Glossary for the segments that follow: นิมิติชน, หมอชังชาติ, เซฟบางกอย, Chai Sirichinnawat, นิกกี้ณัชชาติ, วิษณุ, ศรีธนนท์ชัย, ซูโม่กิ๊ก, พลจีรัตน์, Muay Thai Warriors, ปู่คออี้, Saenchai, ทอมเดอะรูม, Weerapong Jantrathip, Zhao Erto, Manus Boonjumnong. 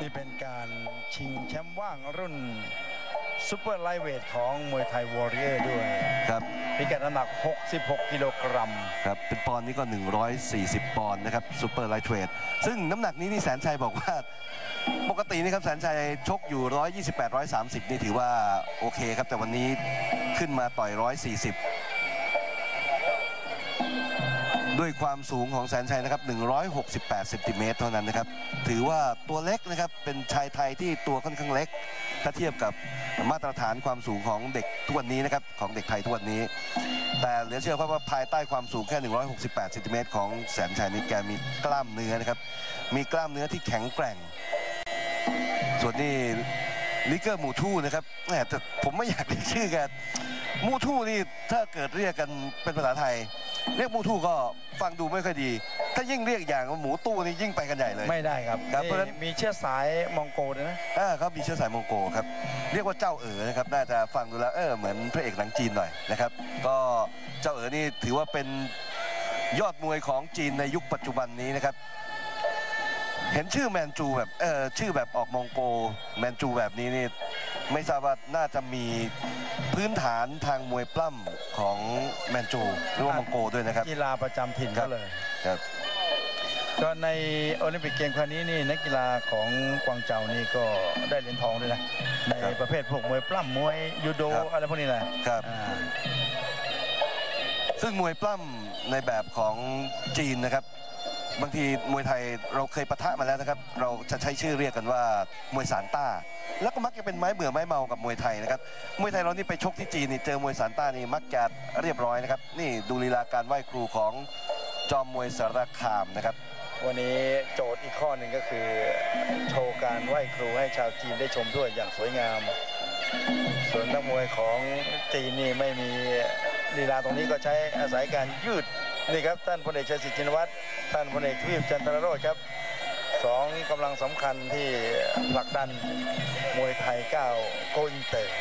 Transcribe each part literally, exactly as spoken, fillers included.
นี่เป็นการชิงแชมป์ว่างรุ่นซูเปอร์ไลท์เวทของมวยไทย Warriors ด้วยครับพิกัดน้ำหนักหกสิบหกกิโลกรัมครับเป็นปอนด์นี่ก็หนึ่งร้อยสี่สิบปอนด์นะครับซูเปอร์ไลท์เวทซึ่งน้ำหนักนี้นี่แสนชัยบอกว่าปกตินี่ครับแสนชัยชกอยู่หนึ่งร้อยยี่สิบแปด หนึ่งร้อยสามสิบนี่ถือว่าโอเคครับแต่วันนี้ขึ้นมาต่อยหนึ่งร้อยสี่สิบด้วยความสูงของแสนชัยนะครับหนึ่งร้อยหกสิบแปดเซนติเมตรเท่านั้นนะครับถือว่าตัวเล็กนะครับเป็นชายไทยที่ตัวค่อนข้างเล็กถ้าเทียบกับมาตรฐานความสูงของเด็กทุกวันนี้นะครับของเด็กไทยทุกวันนี้แต่เหลือเชื่อเพราะว่าภายใต้ความสูงแค่หนึ่งร้อยหกสิบแปดเซนติเมตรของแสนชัยนี่แกมีกล้ามเนื้อนะครับมีกล้ามเนื้อที่แข็งแกร่งส่วนนี้ลิเกอร์มูทูนะครับแต่ผมไม่อยากเรียกชื่อกันมูทูนี่ถ้าเกิดเรียกกันเป็นภาษาไทยเรียกมูทูก็ฟังดูไม่ค่อยดีถ้ายิ่งเรียกอย่างหมูตู้นี่ยิ่งไปกันใหญ่เลยไม่ได้ครับเพราะนั้นมีเชื้อสายมองโกนะอ่าเขามีเชื้อสายมองโกครับเรียกว่าเจ้าเอ๋อนะครับน่าจะฟังดูแล้วเออเหมือนพระเอกหนังจีนหน่อยนะครับก็เจ้าเอ๋อนี่ถือว่าเป็นยอดมวยของจีนในยุคปัจจุบันนี้นะครับเห็นชื่อแมนจูแบบเออชื่อแบบออกมองโกแมนจูแบบนี้นี่ไม่ทราบว่าน่าจะมีพื้นฐานทางมวยปล้ำของแมนจูหรือว่ามองโกด้วยนะครับกีฬาประจำถิ่นเขาเลยครับก็ในโอลิมปิกเกมครั้งนี้นี่นักกีฬาของกวางเจานี่ก็ได้เหรียญทองด้วยนะในประเภทพวกมวยปล้ำมวยยูโดอะไรพวกนี้นะครับซึ่งมวยปล้ำในแบบของจีนนะครับบางทีมวยไทยเราเคยปะทะมาแล้วนะครับเราจะใช้ชื่อเรียกกันว่ามวยสานต้าแล้วก็มักจะเป็นไม้เบื่อไม้เมากับมวยไทยนะครับมวยไทยเรานี่ไปชกที่จีนนี่เจอมวยสานต้านี่มักจะเรียบร้อยนะครับนี่ดูลีลาการไหว้ครูของจอมมวยสารคามนะครับวันนี้โจทย์อีกข้อหนึ่งก็คือโชว์การไหว้ครูให้ชาวจีนได้ชมด้วยอย่างสวยงามส่วนนักมวยของจีนนี่ไม่มีลีลาตรงนี้ก็ใช้อาศัยการยืดนี่ครับท่านพลเอกชัยศิษย์ชินวัตรท่านพลเอกทวีปจันทรโรจน์ครับสองกำลังสำคัญที่ผลักดันมวยไทยก้าวโกอินเตอร์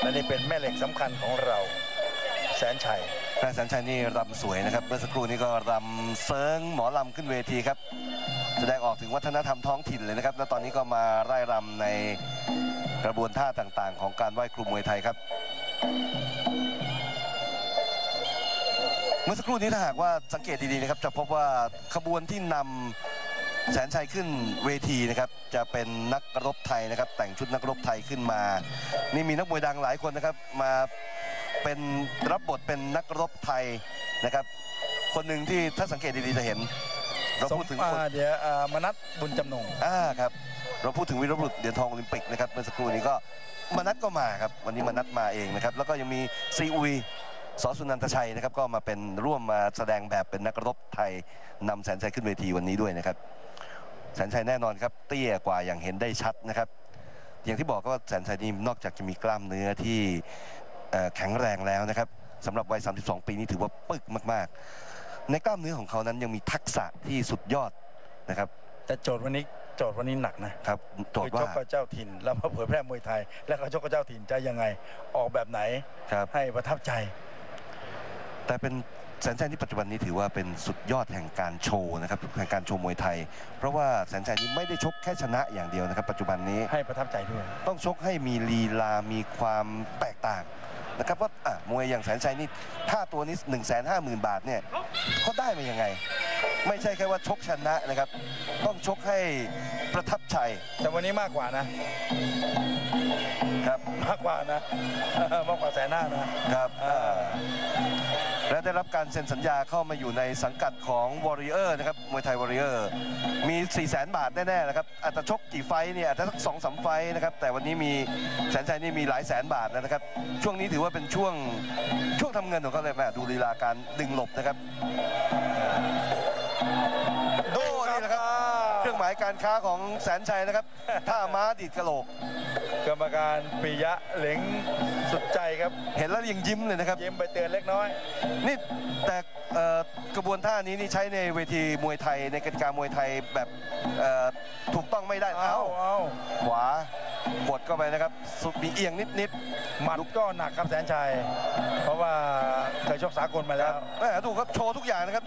และนี่เป็นแม่เหล็กสำคัญของเราแสนชัยนายแสนชัยนี่รำสวยนะครับเมื่อสักครู่นี้ก็รำเซิงหมอลำขึ้นเวทีครับแสดงออกถึงวัฒนธรรมท้องถิ่นเลยนะครับและตอนนี้ก็มาไล่รำในกระบวนท่าต่างๆของการไหว้ครูมวยไทยครับเมื่อสักครู่นี้ถ้าหากว่าสังเกตดีๆนะครับจะพบว่าขบวนที่นำแสนชัยขึ้นเวทีนะครับจะเป็นนักรบไทยนะครับแต่งชุดนักรบไทยขึ้นมานี่มีนักมวยดังหลายคนนะครับมาเป็นรับบทเป็นนักรบไทยนะครับคนหนึ่งที่ถ้าสังเกตดีๆจะเห็นเราพูดถึงคนเดี๋ยวมนัสบุญจำนงอ่าครับเราพูดถึงวีรบุรุษเหรียญทองโอลิมปิกนะครับเมื่อสักครู่นี้ก็มนัสก็มาครับวันนี้มนัสมาเองนะครับแล้วก็ยังมีซีอุยส.สุนันทชัยนะครับก็มาเป็นร่วมมาแสดงแบบเป็นนักรบไทยนำแสนชัยขึ้นเวทีวันนี้ด้วยนะครับแสนชัยแน่นอนครับเตี้ยกว่าอย่างเห็นได้ชัดนะครับอย่างที่บอกก็แสนชัยนี่นอกจากจะมีกล้ามเนื้อที่แข็งแรงแล้วนะครับสำหรับวัยสามสิบสองปีนี่ถือว่าปึกมากๆในกล้ามเนื้อของเขานั้นยังมีทักษะที่สุดยอดนะครับแต่โจทย์วันนี้โจทย์วันนี้หนักนะครับโจทย์ว่าชกกับเจ้าถิ่นแล้วมาเผยแพร่มวยไทยแล้วเขาชกกับเจ้าถิ่นจะยังไงออกแบบไหนให้ประทับใจแต่เป็นแสนชัยที่ปัจจุบันนี้ถือว่าเป็นสุดยอดแห่งการโชว์นะครับแห่งการโชว์มวยไทยเพราะว่าแสนชัยนี้ไม่ได้ชกแค่ชนะอย่างเดียวนะครับปัจจุบันนี้ให้ประทับใจด้วยต้องชกให้มีลีลามีความแตกต่างนะครับว่ามวยอย่างแสนชัยนี่ถ้าตัวนี้หนึ่งแสนห้าหมื่นบาทเนี่ยเขาได้มายังไงไม่ใช่แค่ว่าชกชนะนะครับต้องชกให้ประทับใจแต่วันนี้มากกว่านะครับมากกว่านะมากกว่าแสนห้านะครับและได้รับการเซ็นสัญญาเข้ามาอยู่ในสังกัดของวอริเออร์นะครับมวยไทยวอริเออร์มีสี่แสนบาทแน่ๆนะครับอาจจะชกกี่ไฟเนี่ยอาจจะสักสองสามไฟนะครับแต่วันนี้มีแสนชัยนี่มีหลายแสนบาทนะครับช่วงนี้ถือว่าเป็นช่วงช่วงทำเงินของเขาเลยแม่ดูลีลาการดึงหลบนะครับโดนี่นะครับเครื่องหมายการค้าของแสนชัยนะครับท่าม้าดีดกระโหลกกรรมการปิยะเหล็งสุดใจครับเห็นแล้วยังยิ้มเลยนะครับยิ้มไปเตือนเล็กน้อยนี่แต่กระบวนท่านี้นี่ใช้ในเวทีมวยไทยในกติกามวยไทยแบบถูกต้องไม่ได้เอ้าขวากดเข้าไปนะครับสุดมีเอียงนิดๆหมัดก็หนักครับแสนชัยเพราะว่าเคยชกสากลมาแล้วดูครับโชว์ทุกอย่างนะครับ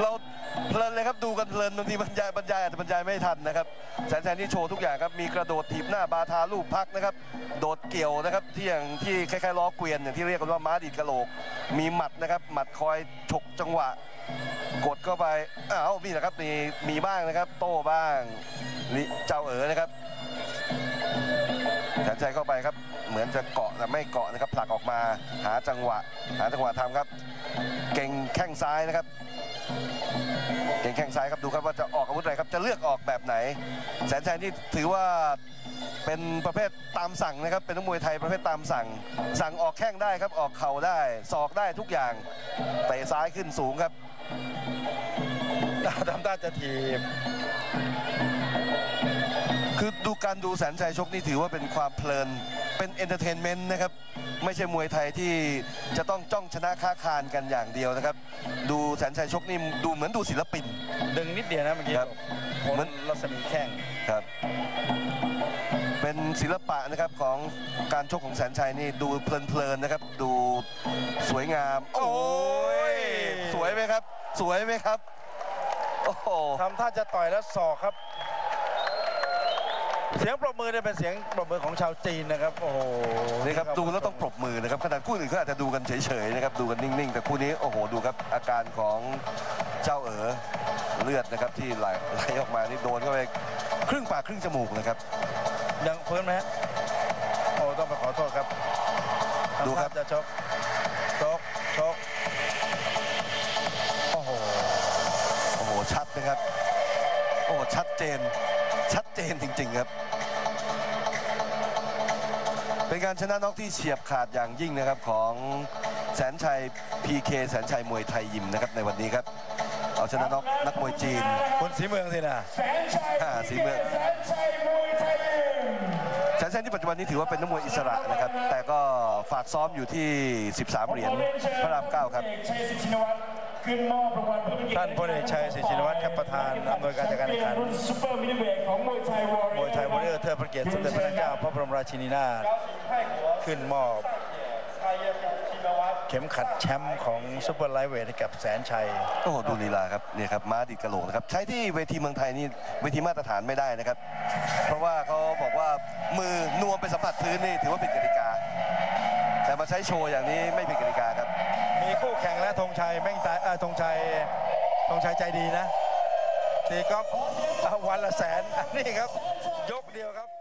เราเพ เพลินเลยครับดูกันเพลินบางทีบรรยายบรรยายอาจจะบรรยายไม่ทันนะครับแสนชัยนี่โชว์ทุกอย่างครับมีกระโดดถีบหน้าบาทาลูกพักนะครับโดดเกี่ยวนะครับที่อย่างที่คล้ายๆล้อเกวียนอย่างที่เรียกกันว่าม้าดีดกะโหลกมีหมัดนะครับหมัดคอยฉกจังหวะกดเข้าไปอ้าวนี่นะครับมีมีบ้างนะครับโต้บ้างเจ้าเอ๋อนะครับแสนชัยเข้าไปครับเหมือนจะเกาะแต่ไม่เกาะนะครับผลักออกมาหาจังหวะหาจังหวะทำครับเก่งแข้งซ้ายนะครับเก่งแข้งซ้ายครับดูครับว่าจะออกอาวุธอะไรครับจะเลือกออกแบบไหนแสนชัยนี่ถือว่าเป็นประเภทตามสั่งนะครับเป็นนักมวยไทยประเภทตามสั่งสั่งออกแข้งได้ครับออกเข่าได้ศอกได้ทุกอย่างเตะซ้ายขึ้นสูงครับทำได้จะถีบคือดูการดูแสนชัยชกนี่ถือว่าเป็นความเพลินเป็นเอนเตอร์เทนเมนต์นะครับไม่ใช่มวยไทยที่จะต้องจ้องชนะค้าคานกันอย่างเดียวนะครับดูแสนชัยชกนี่ดูเหมือนดูศิลปินดึงนิดเดียวนะเมื่อกี้ครับเหมือนรัศมีแข้งครับเป็นศิลปะนะครับของการชกของแสนชัยนี่ดูเพลินๆนะครับดูสวยงามโอ้ยสวยไหมครับสวยไหมครับโอ้โหทำท่าจะต่อยแล้วศอกครับเสียงปรบมือเนี่ยเป็นเสียงปรบมือของชาวจีนนะครับโอ้โหนี่ครับดูแล้วต้องปรบมือนะครับขนาดคู่อื่นก็อาจจะดูกันเฉยๆนะครับดูกันนิ่งๆแต่คู่นี้โอ้โหดูครับอาการของเจ้าเอ๋อเลือดนะครับที่ไหลไหลออกมานี่โดนเข้าไปครึ่งปากครึ่งจมูกนะครับยังเพิ่มไหมฮะโอ้ต้องไปขอโทษครับดูครับจะชกชกชกโอ้โหโอ้โหชัดนะครับโอ้ชัดเจนชัดเจนจริงๆครับเป็นการชนะน็อกที่เฉียบขาดอย่างยิ่งนะครับของแสนชัย พี เค แสนชัยมวยไทยยิมนะครับในวันนี้ครับเอาชนะน็อกนักมวยจีนคนสีเมืองสินะแสนชัยสีเมืองแสนชัยที่ปัจจุบันนี้ถือว่าเป็นนักมวยอิสระนะครับแต่ก็ฝากซ้อมอยู่ที่สิบสามเหรียญพระรามเก้าครับท่านพลเอกชัยศรีชินวัตรครับประธานอำนวยการจัดการแข่งขันมวยไทย Warriors เทิดพระเกียรติสมเด็จพระนางเจ้าพระบรมราชินีนาถขึ้นมอบเข็มขัดแชมป์ของซุปเปอร์ไลท์เวทกับแสนชัยโอ้โหดูลีลาครับนี่ครับม้าดิดกะโหลกนะครับใช้ที่เวทีเมืองไทยนี่เวทีมาตรฐานไม่ได้นะครับเพราะว่าเขาบอกว่ามือนวมไปสัมผัสพื้นนี่ถือว่าผิดกติกาแต่มาใช้โชว์อย่างนี้ไม่ผิดกติกาครับมีคู่แข่งและธงชัยแม่งตายธงชัยธงชัยใจดีนะตีก๊อฟวันละแสนอันนี้ครับยกเดียวครับ